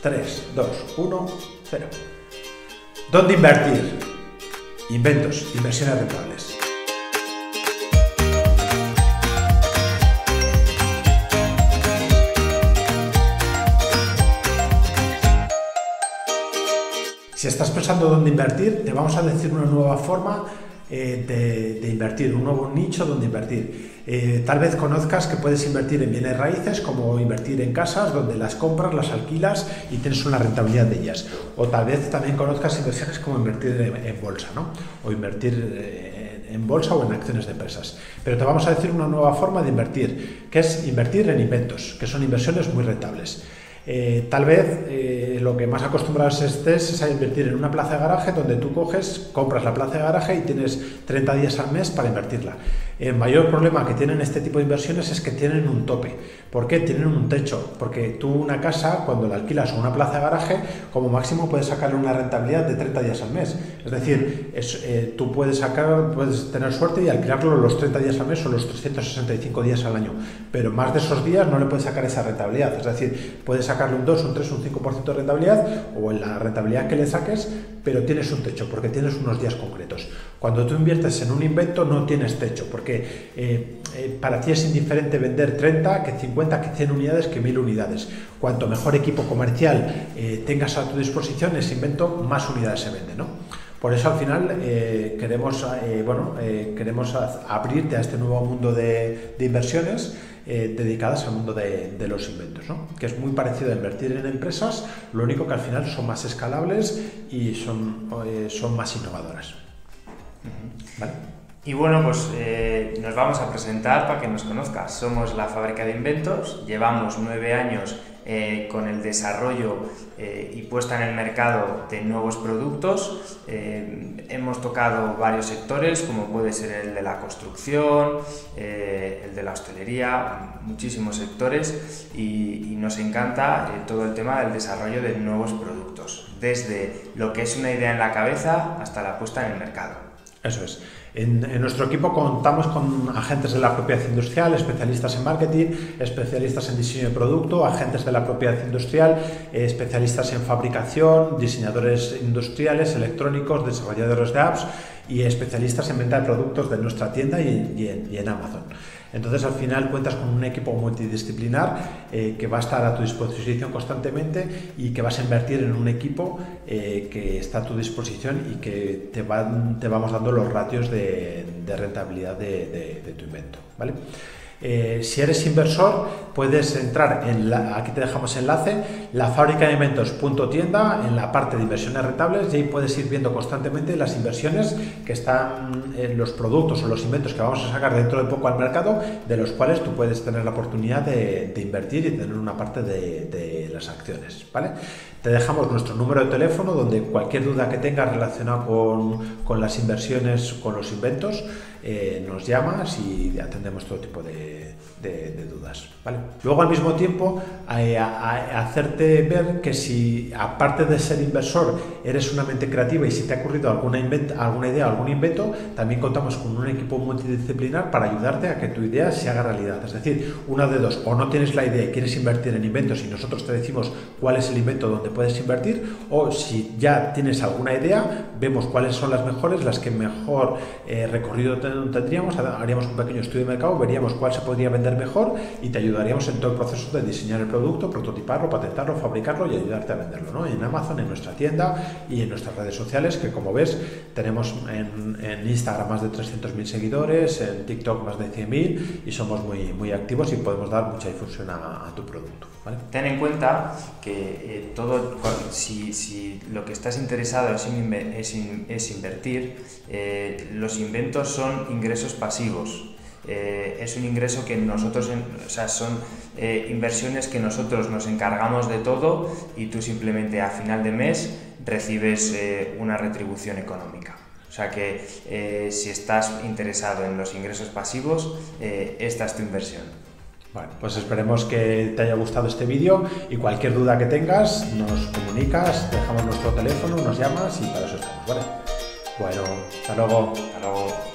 3, 2, 1, 0. ¿Dónde invertir? Inventos, inversiones rentables. Si estás pensando dónde invertir, te vamos a decir una nueva forma de invertir, un nuevo nicho donde invertir. Tal vez conozcas que puedes invertir en bienes raíces, como invertir en casas donde las compras, las alquilas y tienes una rentabilidad de ellas. O tal vez también conozcas inversiones como invertir en bolsa, ¿no? O invertir en bolsa o en acciones de empresas. Pero te vamos a decir una nueva forma de invertir, que es invertir en inventos, que son inversiones muy rentables. Tal vez lo que más acostumbrados estés es a invertir en una plaza de garaje donde tú compras la plaza de garaje y tienes 30 días al mes para invertirla. El mayor problema que tienen este tipo de inversiones es que tienen un tope. ¿Por qué? Tienen un techo. Porque tú una casa, cuando la alquilas o una plaza de garaje, como máximo puedes sacarle una rentabilidad de 30 días al mes. Es decir, tú puedes tener suerte y alquilarlo los 30 días al mes o los 365 días al año. Pero más de esos días no le puedes sacar esa rentabilidad. Es decir, puedes sacarle un 2, un 3, un 5% de rentabilidad o en la rentabilidad que le saques, pero tienes un techo porque tienes unos días concretos. Cuando tú inviertes en un invento no tienes techo porque para ti es indiferente vender 30, que 50, que 100 unidades, que 1000 unidades. Cuanto mejor equipo comercial tengas a tu disposición ese invento, más unidades se vende, ¿no? Por eso al final queremos abrirte a este nuevo mundo de inversiones dedicadas al mundo de los inventos, ¿no? Que es muy parecido a invertir en empresas, lo único que al final son más escalables y son más innovadoras. ¿Vale? Y bueno, pues nos vamos a presentar para que nos conozcas. Somos La Fábrica de Inventos, llevamos 9 años con el desarrollo y puesta en el mercado de nuevos productos. Hemos tocado varios sectores, como puede ser el de la construcción, el de la hostelería, muchísimos sectores, y nos encanta todo el tema del desarrollo de nuevos productos, desde lo que es una idea en la cabeza hasta la puesta en el mercado. Eso es. En nuestro equipo contamos con agentes de la propiedad industrial, especialistas en marketing, especialistas en diseño de producto, agentes de la propiedad industrial, especialistas en fabricación, diseñadores industriales, electrónicos, desarrolladores de apps y especialistas en venta de productos de nuestra tienda y en Amazon. Entonces al final cuentas con un equipo multidisciplinar que va a estar a tu disposición constantemente y que vas a invertir en un equipo que está a tu disposición y que te vamos dando los ratios de rentabilidad de tu invento, ¿vale? Si eres inversor puedes entrar aquí te dejamos enlace, lafabricadeinventos.tienda, en la parte de inversiones rentables, y ahí puedes ir viendo constantemente las inversiones que están en los productos o los inventos que vamos a sacar dentro de poco al mercado, de los cuales tú puedes tener la oportunidad de invertir y tener una parte de las acciones, ¿vale? Te dejamos nuestro número de teléfono donde cualquier duda que tengas relacionada con las inversiones, con los inventos, nos llamas y atendemos todo tipo de dudas, ¿vale? Luego al mismo tiempo a hacerte ver que si aparte de ser inversor eres una mente creativa y si te ha ocurrido alguna idea, algún invento, también contamos con un equipo multidisciplinar para ayudarte a que tu idea se haga realidad. Es decir, una de dos: o no tienes la idea y quieres invertir en inventos y nosotros te decimos cuál es el invento donde puedes invertir, o si ya tienes alguna idea, vemos cuáles son las mejores, las que mejor recorrido tendríamos, haríamos un pequeño estudio de mercado, veríamos cuál se podría vender mejor y te ayudaríamos en todo el proceso de diseñar el producto, prototiparlo, patentarlo, fabricarlo y ayudarte a venderlo, ¿no? En Amazon, en nuestra tienda y en nuestras redes sociales, que como ves tenemos en Instagram más de 300.000 seguidores, en TikTok más de 100.000 y somos muy, muy activos y podemos dar mucha difusión a tu producto, ¿vale? Ten en cuenta que si lo que estás interesado es invertir, los inventos son ingresos pasivos. Es un ingreso que nosotros, son inversiones que nosotros nos encargamos de todo y tú simplemente a final de mes recibes una retribución económica. O sea que si estás interesado en los ingresos pasivos, esta es tu inversión. Bueno, pues esperemos que te haya gustado este vídeo y cualquier duda que tengas nos comunicas, dejamos nuestro teléfono, nos llamas y para eso estamos, ¿vale? Bueno, hasta luego. Hasta luego.